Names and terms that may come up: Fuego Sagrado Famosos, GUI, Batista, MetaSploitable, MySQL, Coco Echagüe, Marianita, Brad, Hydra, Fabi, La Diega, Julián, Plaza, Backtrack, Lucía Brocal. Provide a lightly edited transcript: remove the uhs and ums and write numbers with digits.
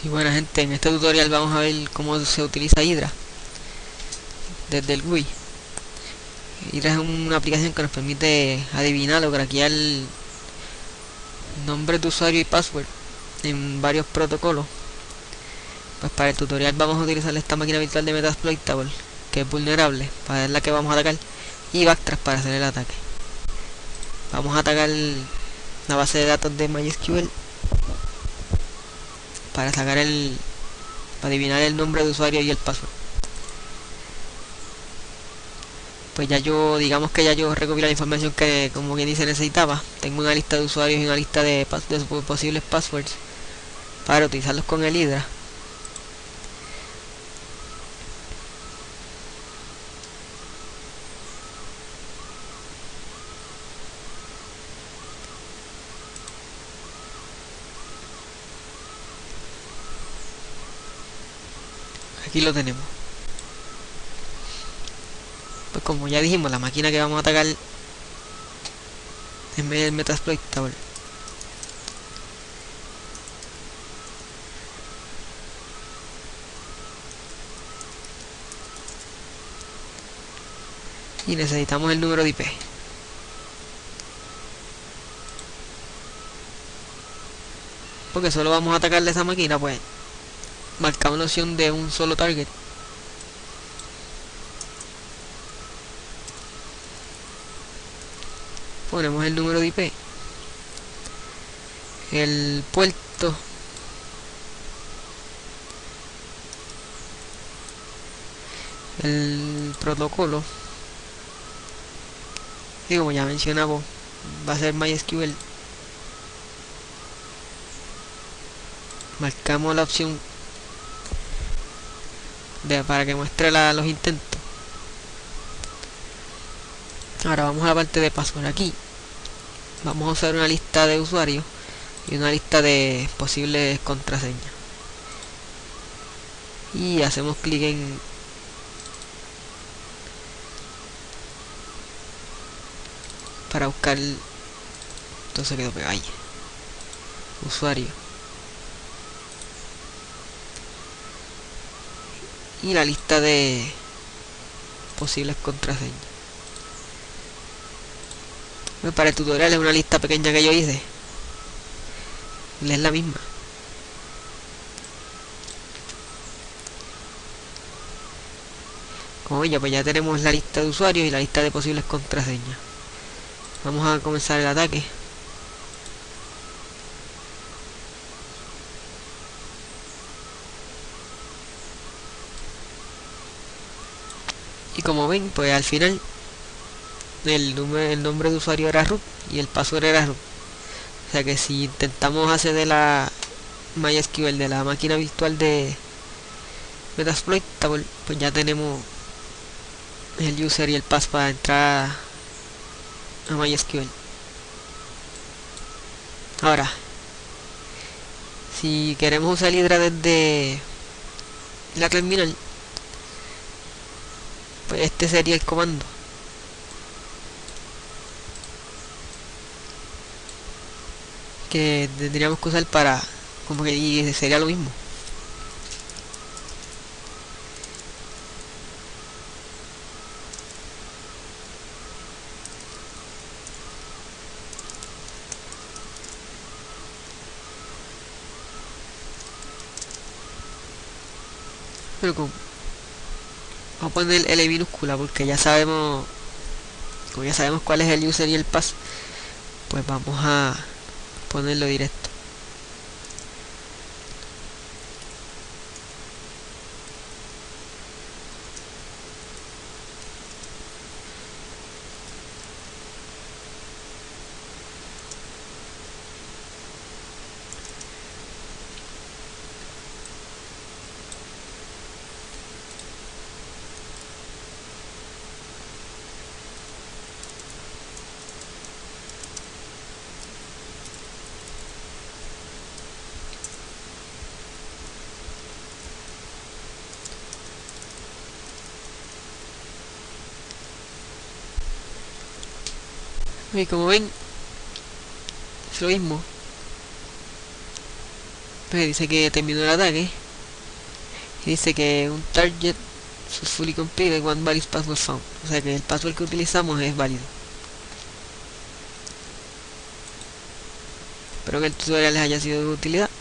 Sí, bueno gente, en este tutorial vamos a ver cómo se utiliza Hydra desde el GUI. Hydra es una aplicación que nos permite adivinar o craquear nombres de usuario y password en varios protocolos. Pues para el tutorial vamos a utilizar esta máquina virtual de MetaSploitable, que es vulnerable, para la que vamos a atacar, y Backtrack para hacer el ataque. Vamos a atacar la base de datos de MySQL para sacar para adivinar el nombre de usuario y el password. Pues ya yo recopilé la información que, como quien dice, necesitaba. Tengo una lista de usuarios y una lista de posibles passwords para utilizarlos con el Hydra. Aquí lo tenemos. Pues como ya dijimos, la máquina que vamos a atacar es el MetaSploitable. Y necesitamos el número de IP. Porque solo vamos a atacarle a esa máquina, pues marcamos la opción de un solo target. Ponemos el número de IP, el puerto, el protocolo, y como ya mencionamos, va a ser MySQL. Marcamos la opción para que muestre los intentos. Ahora vamos a la parte de password. Aquí vamos a usar una lista de usuarios y una lista de posibles contraseñas, y hacemos clic para buscar. Entonces quedó pegado ahí, usuario, y la lista de posibles contraseñas. Para el tutorial es una lista pequeña que yo hice, es la misma. Como ya, pues ya tenemos la lista de usuarios y la lista de posibles contraseñas. Vamos a comenzar el ataque. Y como ven, pues al final el nombre de usuario era root y el password era root. O sea que si intentamos hacer de la MySQL, de la máquina virtual de MetaSploitable, pues ya tenemos el user y el pass para entrar a MySQL. Ahora, si queremos usar Hydra desde la terminal, pues este sería el comando. Que tendríamos que usar para, como que y sería lo mismo. Pero como vamos a poner L minúscula porque ya sabemos, como ya sabemos cuál es el user y el pass, pues vamos a ponerlo directo. Y como ven, es lo mismo. dice que terminó el ataque y dice que un target was fully completed, one valid password found. O sea que el password que utilizamos es válido. Espero que el tutorial les haya sido de utilidad.